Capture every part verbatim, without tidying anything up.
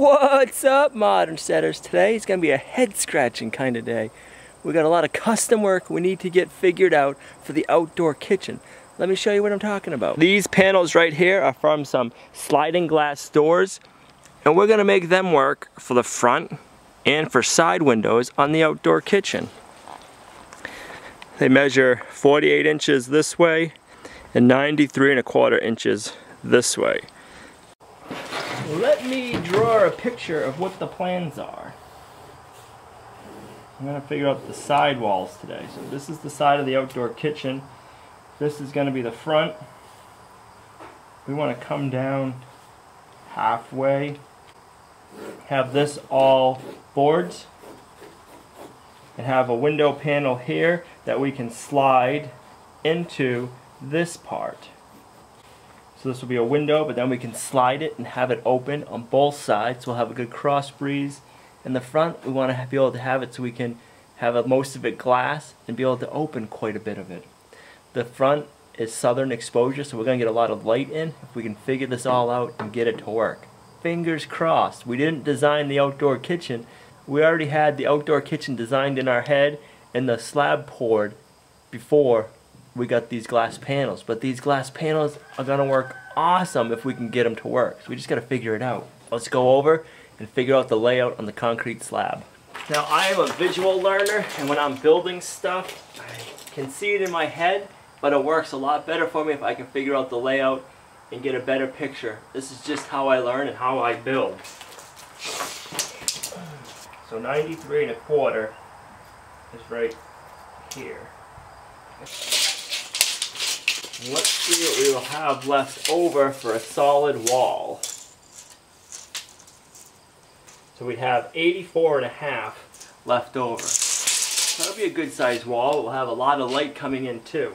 What's up, Modern Steaders? Today is going to be a head-scratching kind of day. We've got a lot of custom work we need to get figured out for the outdoor kitchen. Let me show you what I'm talking about. These panels right here are from some sliding glass doors, and we're going to make them work for the front and for side windows on the outdoor kitchen. They measure forty-eight inches this way and ninety-three and a quarter inches this way. Let me draw a picture of what the plans are. I'm going to figure out the side walls today. So this is the side of the outdoor kitchen. This is going to be the front. We want to come down halfway. Have this all boards. And have a window panel here that we can slide into this part. So this will be a window, but then we can slide it and have it open on both sides. We'll have a good cross breeze. In the front, we want to be able to have it so we can have most of it glass and be able to open quite a bit of it. The front is southern exposure, so we're going to get a lot of light in if we can figure this all out and get it to work. Fingers crossed. We didn't design the outdoor kitchen. We already had the outdoor kitchen designed in our head and the slab poured before we got these glass panels, but these glass panels are gonna work awesome if we can get them to work. So we just gotta figure it out. Let's go over and figure out the layout on the concrete slab. Now, I am a visual learner, and when I'm building stuff, I can see it in my head, but it works a lot better for me if I can figure out the layout and get a better picture. This is just how I learn and how I build. So ninety-three and a quarter is right here. Let's see what we will have left over for a solid wall. So we have eighty-four and a half left over. That'll be a good sized wall. We'll have a lot of light coming in too.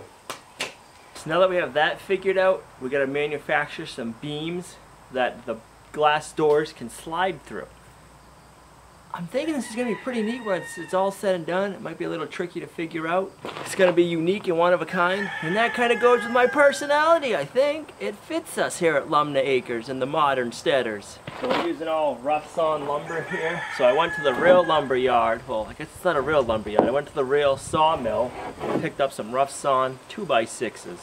So now that we have that figured out, we got to manufacture some beams that the glass doors can slide through. I'm thinking this is going to be pretty neat once it's all said and done. It might be a little tricky to figure out. It's going to be unique and one of a kind. And that kind of goes with my personality, I think. It fits us here at Lumnah Acres and the Modern Steaders. So we're using all rough sawn lumber here. So I went to the real lumber yard. Well, I guess it's not a real lumber yard. I went to the real sawmill and picked up some rough sawn two by sixes.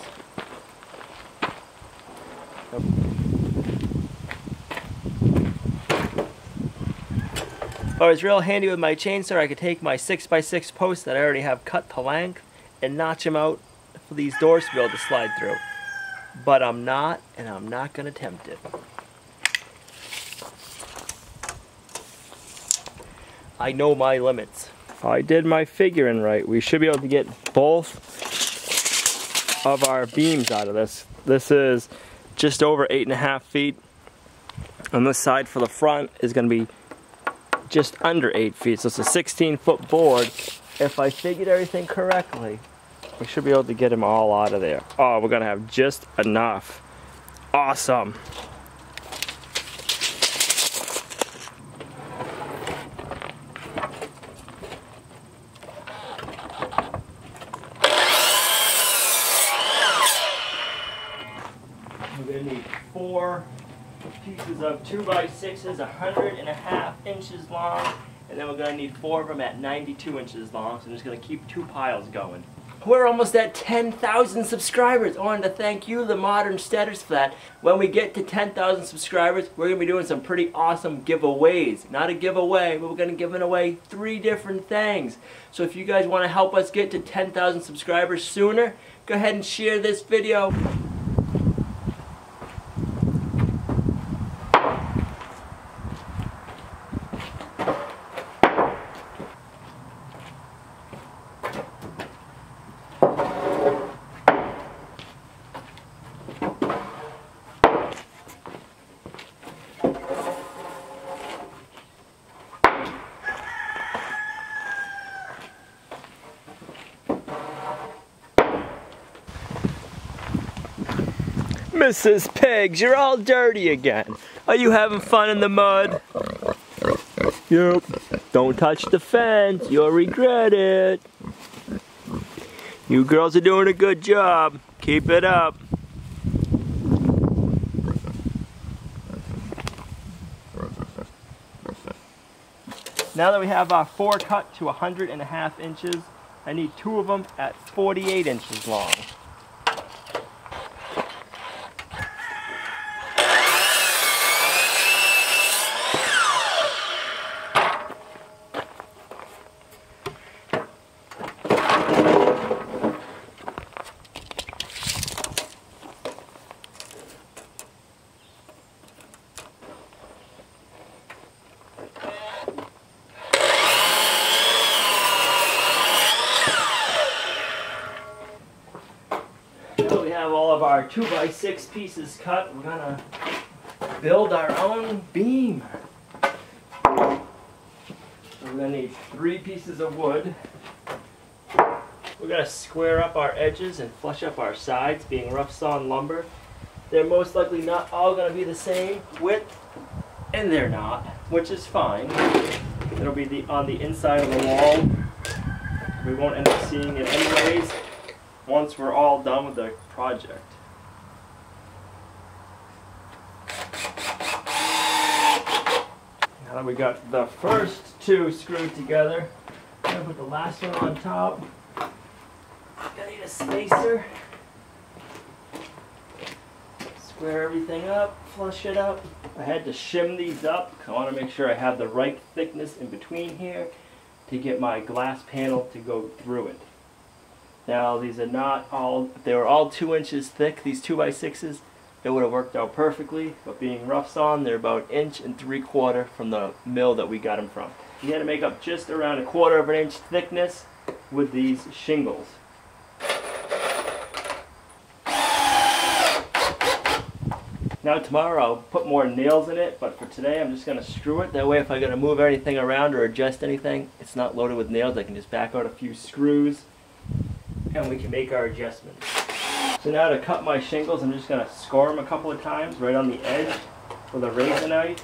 I was real handy with my chainsaw. I could take my six by six posts that I already have cut to length and notch them out for these doors to be able to slide through. But I'm not, and I'm not going to tempt it. I know my limits. If I did my figuring right, we should be able to get both of our beams out of this. This is just over eight and a half feet. And this side for the front is going to be just under eight feet, so it's a sixteen foot board. If I figured everything correctly, we should be able to get them all out of there. Oh, we're gonna have just enough. Awesome. We're gonna need four pieces of two by sixes, one hundred and a half inches long, and then we're going to need four of them at ninety-two inches long, so I'm just going to keep two piles going. We're almost at ten thousand subscribers. I wanted to thank you, the Modern Steaders, for that. When we get to ten thousand subscribers, we're going to be doing some pretty awesome giveaways. Not a giveaway, but we're going to give away three different things. So if you guys want to help us get to ten thousand subscribers sooner, go ahead and share this video. Missus Pigs, you're all dirty again. Are you having fun in the mud? Yep. Don't touch the fence. You'll regret it. You girls are doing a good job. Keep it up. Now that we have our four cut to a hundred and a half inches, I need two of them at forty-eight inches long. All of our two by six pieces cut, we're gonna build our own beam. We're gonna need three pieces of wood. We're gonna square up our edges and flush up our sides, being rough sawn lumber. They're most likely not all gonna be the same width, and they're not, which is fine. It'll be the on the inside of the wall. We won't end up seeing it anyways once we're all done with the project. Now that we got the first two screwed together, I'm gonna put the last one on top. I'm gonna need a spacer. Square everything up, flush it up. I had to shim these up because I want to make sure I have the right thickness in between here to get my glass panel to go through it. Now these are not all, if they were all two inches thick, these two by sixes, it would have worked out perfectly, but being rough sawn, they're about inch and three quarter from the mill that we got them from. You had to make up just around a quarter of an inch thickness with these shingles. Now tomorrow I'll put more nails in it, but for today I'm just going to screw it. That way if I got to move anything around or adjust anything, it's not loaded with nails. I can just back out a few screws and we can make our adjustments. So now to cut my shingles, I'm just going to score them a couple of times right on the edge with a razor knife.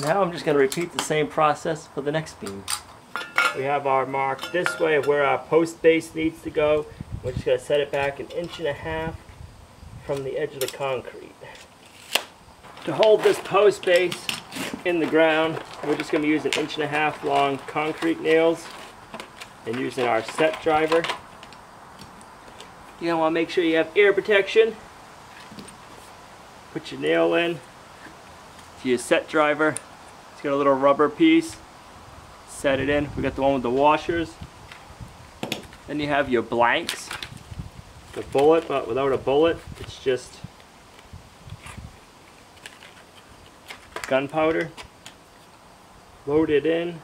Now I'm just going to repeat the same process for the next beam. We have our mark this way of where our post base needs to go. We're just going to set it back an inch and a half from the edge of the concrete. To hold this post base in the ground, we're just going to use an inch and a half long concrete nails and using our set driver. You're going to want to make sure you have air protection. Put your nail in to your set driver. Got a little rubber piece, set it in. We got the one with the washers. Then you have your blanks, the bullet, but without a bullet, it's just gunpowder. Load it in.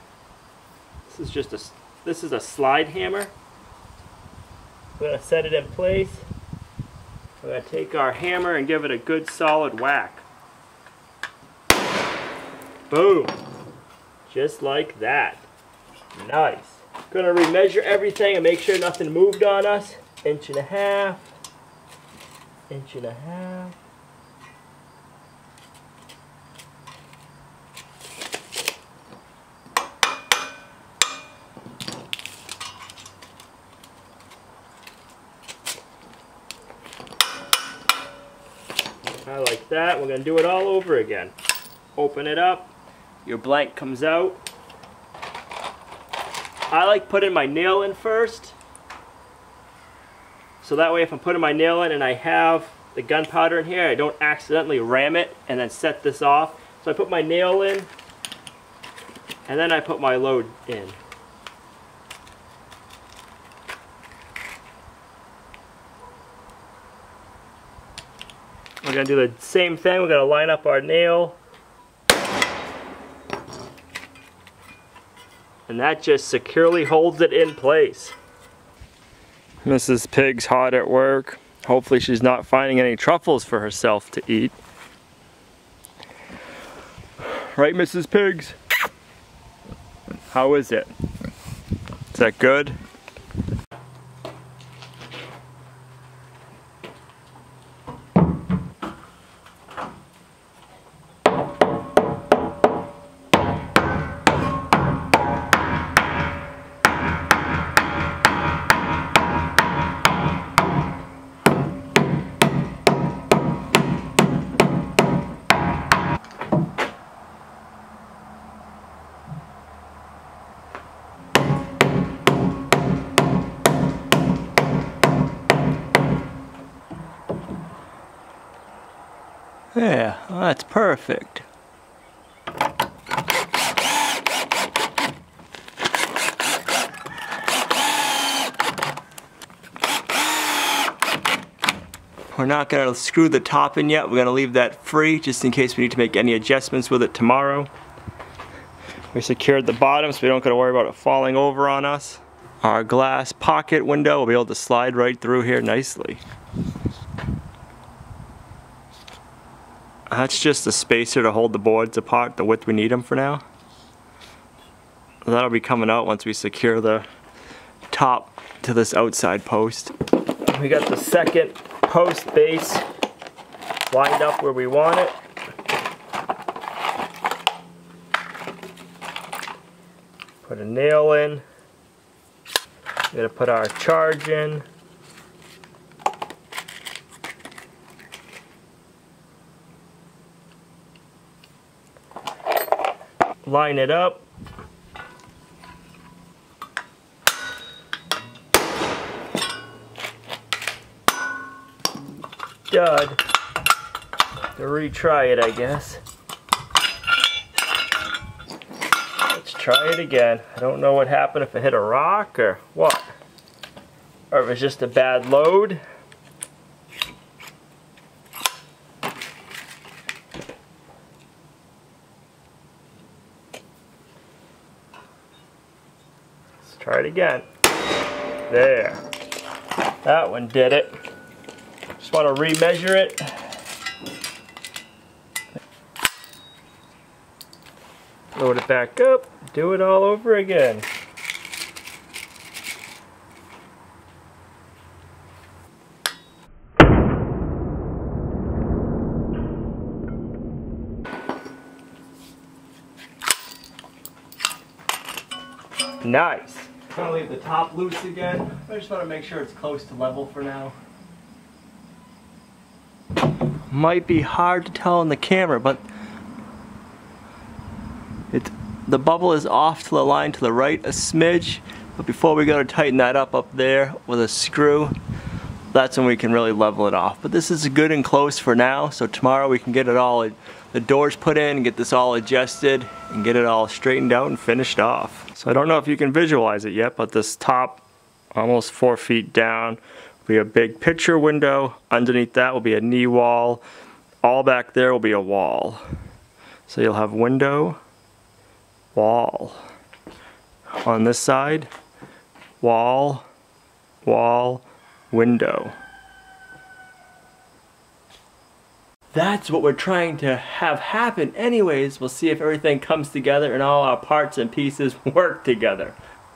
This is just a this is a slide hammer. We're gonna set it in place. We're gonna take our hammer and give it a good solid whack. Boom, just like that. Nice. Gonna remeasure everything and make sure nothing moved on us. Inch and a half, inch and a half. I like that. We're gonna do it all over again. Open it up. Your blank comes out. I like putting my nail in first. So that way if I'm putting my nail in and I have the gunpowder in here, I don't accidentally ram it and then set this off. So I put my nail in and then I put my load in. We're going to do the same thing. We're going to line up our nail. And that just securely holds it in place. Missus Pig's hot at work. Hopefully she's not finding any truffles for herself to eat. Right, Missus Pigs? How is it? Is that good? Yeah, well, that's perfect. We're not going to screw the top in yet. We're going to leave that free just in case we need to make any adjustments with it tomorrow. We secured the bottom so we don't got to worry about it falling over on us. Our glass pocket window will be able to slide right through here nicely. That's just a spacer to hold the boards apart the width we need them for now. That'll be coming out once we secure the top to this outside post. We got the second post base lined up where we want it. Put a nail in. We're going to put our charge in. Line it up. Dud. To retry it, I guess. Let's try it again. I don't know what happened, if it hit a rock or what. Or if it's just a bad load. Let's try it again. There. That one did it. Just want to re-measure it. Load it back up, do it all over again. Nice. I'm going to leave the top loose again. I just want to make sure it's close to level for now. Might be hard to tell on the camera, but it's, the bubble is off to the line to the right a smidge, but before we go to tighten that up up there with a screw, that's when we can really level it off. But this is good and close for now, so tomorrow we can get it all, the doors put in, and get this all adjusted and get it all straightened out and finished off. So I don't know if you can visualize it yet, but this top almost four feet down be a big picture window. Underneath that will be a knee wall. All back there will be a wall. So you'll have window, wall. On this side, wall, wall, window. That's what we're trying to have happen anyways. We'll see if everything comes together and all our parts and pieces work together.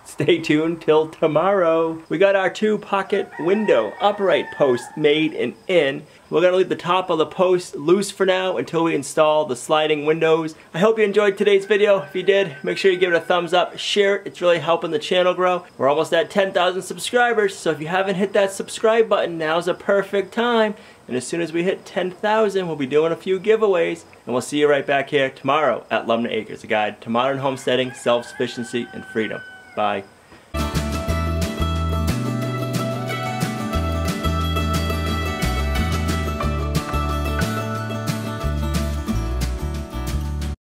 Stay tuned till tomorrow. We got our two pocket window upright posts made and in. We're gonna leave the top of the post loose for now until we install the sliding windows. I hope you enjoyed today's video. If you did, make sure you give it a thumbs up, share it. It's really helping the channel grow. We're almost at ten thousand subscribers, so if you haven't hit that subscribe button, now's a perfect time. And as soon as we hit ten thousand, we'll be doing a few giveaways. And we'll see you right back here tomorrow at Lumnah Acres, a guide to modern homesteading, self-sufficiency, and freedom. Bye.